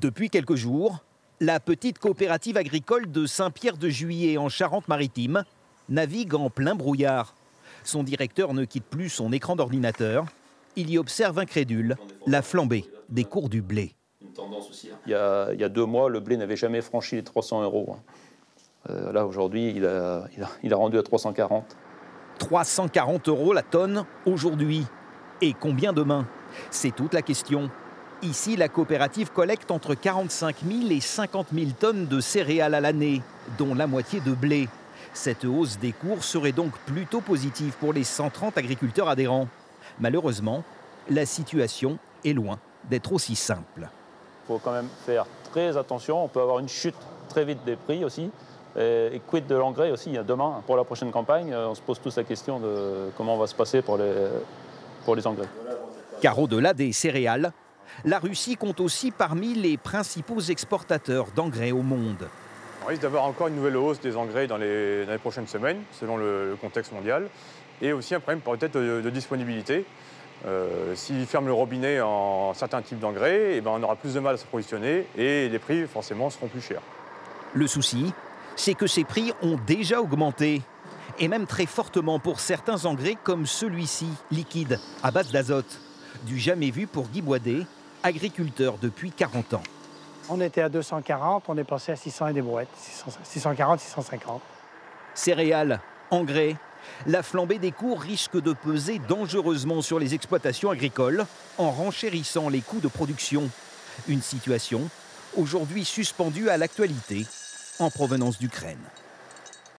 Depuis quelques jours, la petite coopérative agricole de Saint-Pierre-de-Juillet en Charente-Maritime navigue en plein brouillard. Son directeur ne quitte plus son écran d'ordinateur. Il y observe incrédule la flambée des cours du blé. Il y a 2 mois, le blé n'avait jamais franchi les 300 €. Là, aujourd'hui, il a rendu à 340. 340 € la tonne aujourd'hui. Et combien demain? C'est toute la question. Ici, la coopérative collecte entre 45 000 et 50 000 tonnes de céréales à l'année, dont la moitié de blé. Cette hausse des cours serait donc plutôt positive pour les 130 agriculteurs adhérents. Malheureusement, la situation est loin d'être aussi simple. Il faut quand même faire très attention. On peut avoir une chute très vite des prix aussi. Et quid de l'engrais aussi. Demain, pour la prochaine campagne, on se pose tous la question de comment on va se passer pour les engrais. Car au-delà des céréales, la Russie compte aussi parmi les principaux exportateurs d'engrais au monde. On risque d'avoir encore une nouvelle hausse des engrais dans les prochaines semaines, selon le contexte mondial, et aussi un problème peut-être de disponibilité. S'ils ferment le robinet en certains types d'engrais, on aura plus de mal à s'approvisionner et les prix forcément seront plus chers. Le souci, c'est que ces prix ont déjà augmenté, et même très fortement pour certains engrais comme celui-ci, liquide, à base d'azote. Du jamais vu pour Guy Boisdé, agriculteur depuis 40 ans. On était à 240, on est passé à 600 et des brouettes, 640, 650. Céréales, engrais, la flambée des cours risque de peser dangereusement sur les exploitations agricoles en renchérissant les coûts de production. Une situation aujourd'hui suspendue à l'actualité en provenance d'Ukraine.